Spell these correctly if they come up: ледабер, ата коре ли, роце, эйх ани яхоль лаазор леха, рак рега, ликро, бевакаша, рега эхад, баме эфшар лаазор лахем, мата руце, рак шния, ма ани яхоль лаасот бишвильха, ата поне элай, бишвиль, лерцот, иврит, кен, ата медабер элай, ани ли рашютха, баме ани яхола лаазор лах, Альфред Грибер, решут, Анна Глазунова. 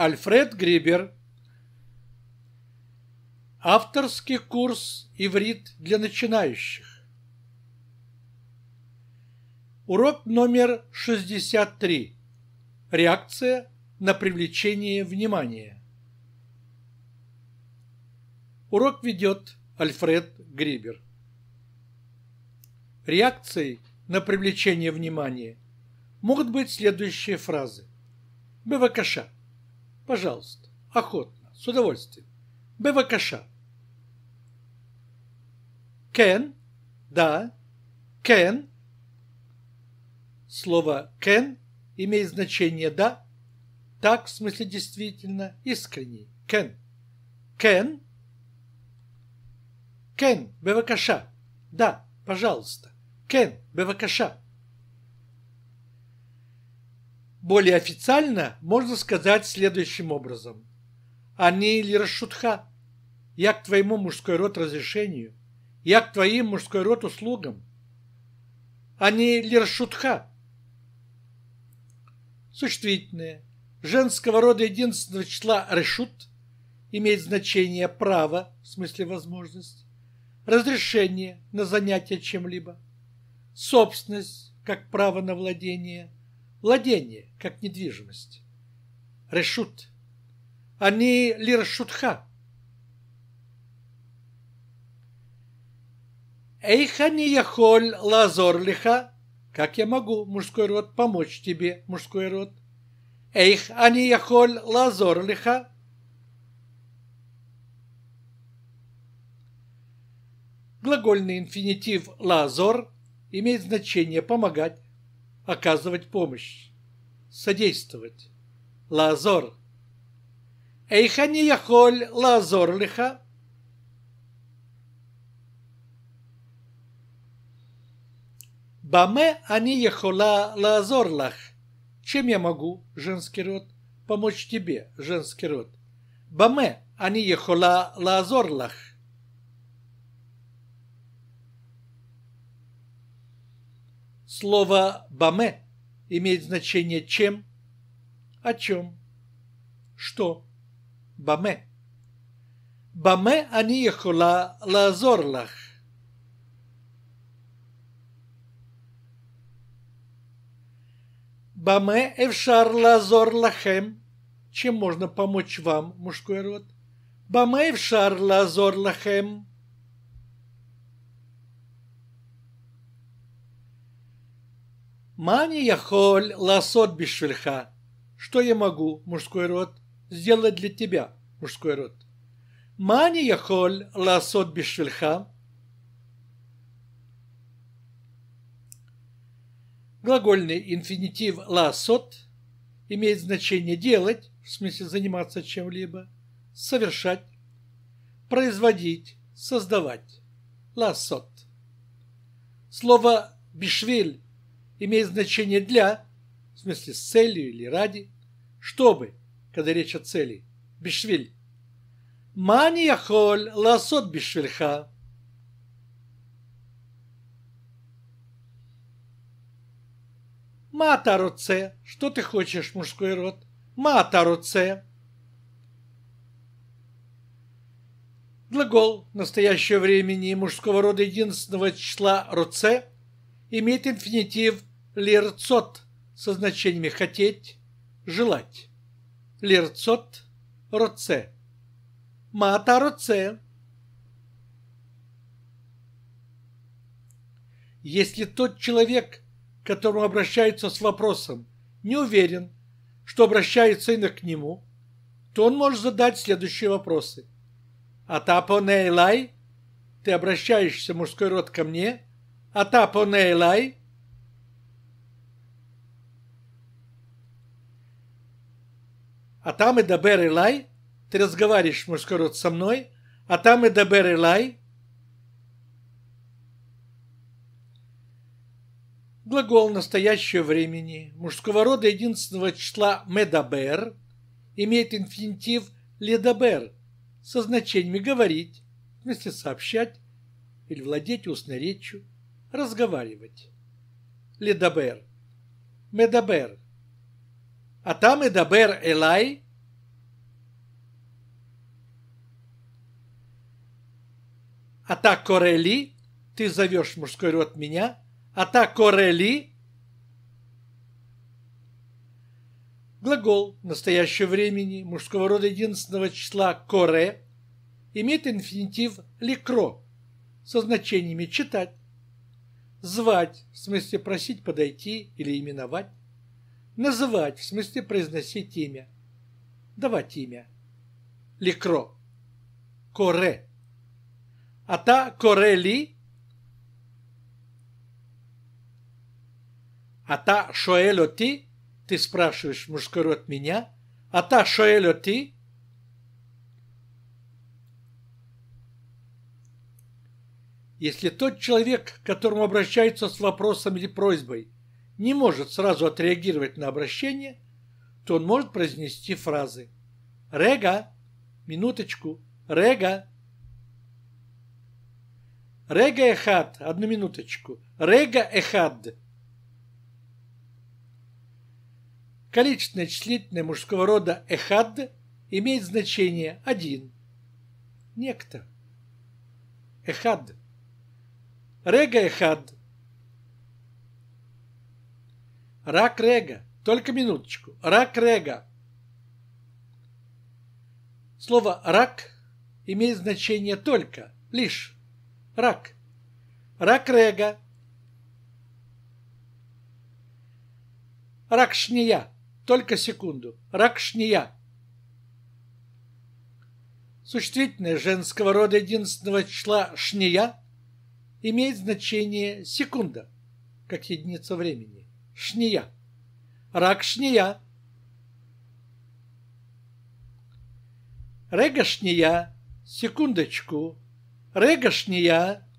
Альфред Грибер. Авторский курс «Иврит для начинающих». Урок номер 63. Реакция на привлечение внимания. Урок ведет Альфред Грибер. Реакцией на привлечение внимания могут быть следующие фразы. Бевакаша. Пожалуйста. Охотно. С удовольствием. Бевакаша. Кен. Да. Кен. Слово кен имеет значение да. Так, в смысле действительно, искренне. Кен. Кен. Кен, бевакаша. Да, пожалуйста. Кен, бевакаша. Более официально можно сказать следующим образом. Ани ли рашютха. Я к твоему мужской род разрешению. Я к твоим мужской род услугам. Ани ли рашютха. Существительное женского рода единственного числа решут имеет значение право, в смысле возможность, разрешение на занятие чем-либо, собственность как право на владение, владение как недвижимость. Решут. Ани ли рашютха. Эйх ани яхоль лаазор леха. Как я могу, мужской род, помочь тебе, мужской род? Эйх ани яхоль лаазор леха. Глагольный инфинитив «лаазор» имеет значение «помогать», «оказывать помощь», «содействовать». «Лаазор». «Эйх ани яхоль лаазор леха». «Баме ани яхола лаазор лах». «Чем я могу, женский род, помочь тебе, женский род?» «Баме ани яхола лаазор лах». Слово «баме» имеет значение «чем», «о чем», «что», «баме». «Баме ани яхола лаазор лах». «Баме эфшар лаазор лахем». Чем можно помочь вам, мужской род? «Баме эфшар лаазор лахем». «Ма ани яхоль лаасот бишвильха». Что я могу, мужской род, сделать для тебя, мужской род? «Ма ани яхоль лаасот бишвильха». Глагольный инфинитив «лаасот» имеет значение «делать», в смысле заниматься чем-либо, «совершать», «производить», «создавать». «Лаасот». Слово «бишвиль» имеет значение «для», в смысле с целью или ради, «чтобы», когда речь о цели, «бишвиль». «Ма ани яхоль лаасот бишвильха». «Мата руце». Что ты хочешь, мужской род? «Мата руце». Глагол настоящего времени мужского рода единственного числа «роце» имеет инфинитив «лерцот» со значениями «хотеть», «желать». «Лерцот», «роце». «Мата роце». Если тот человек, к которому обращаются с вопросом, не уверен, что обращаются именно к нему, то он может задать следующие вопросы. «Ата поне элай», «Ты обращаешься, мужской род, ко мне», «Ата поне элай». «Ата медабер элай», «Ты разговариваешь, мужской род, со мной», «Ата медабер элай». Глагол настоящего времени мужского рода единственного числа «медабер» имеет инфинитив «ледабер» со значениями «говорить», в смысле «сообщать» или «владеть устной речью», «разговаривать». «Ледабер», «медабер». «Ата медабер элай», Ата коре ли, ты зовешь мужской род меня. Ата коре ли. Глагол настоящего времени мужского рода единственного числа коре имеет инфинитив ликро со значениями читать, звать, в смысле просить подойти или именовать, называть, в смысле произносить имя, давать имя. Ликро. Коре. Ата коре ли. Ата шоэле ты. Ты спрашиваешь мужской род меня. Ата шоэле ты. Если тот человек, к которому обращаются с вопросом или просьбой, не может сразу отреагировать на обращение, то он может произнести фразы «Рега», «Минуточку», «Рега», «Рега эхад», «Одну минуточку», «Рега эхад». Количественное числительное мужского рода «эхад» имеет значение «один», «некто», «эхад». Рега эхад. Рак рега. Только минуточку. Рак рега. Слово рак имеет значение только, лишь. Рак. Рак рега. Рак шния. Только секунду. Рак шния. Существительное женского рода единственного числа шния имеет значение секунда, как единица времени. Шния. Рак шния. Рега шния. Секундочку. Рега шния.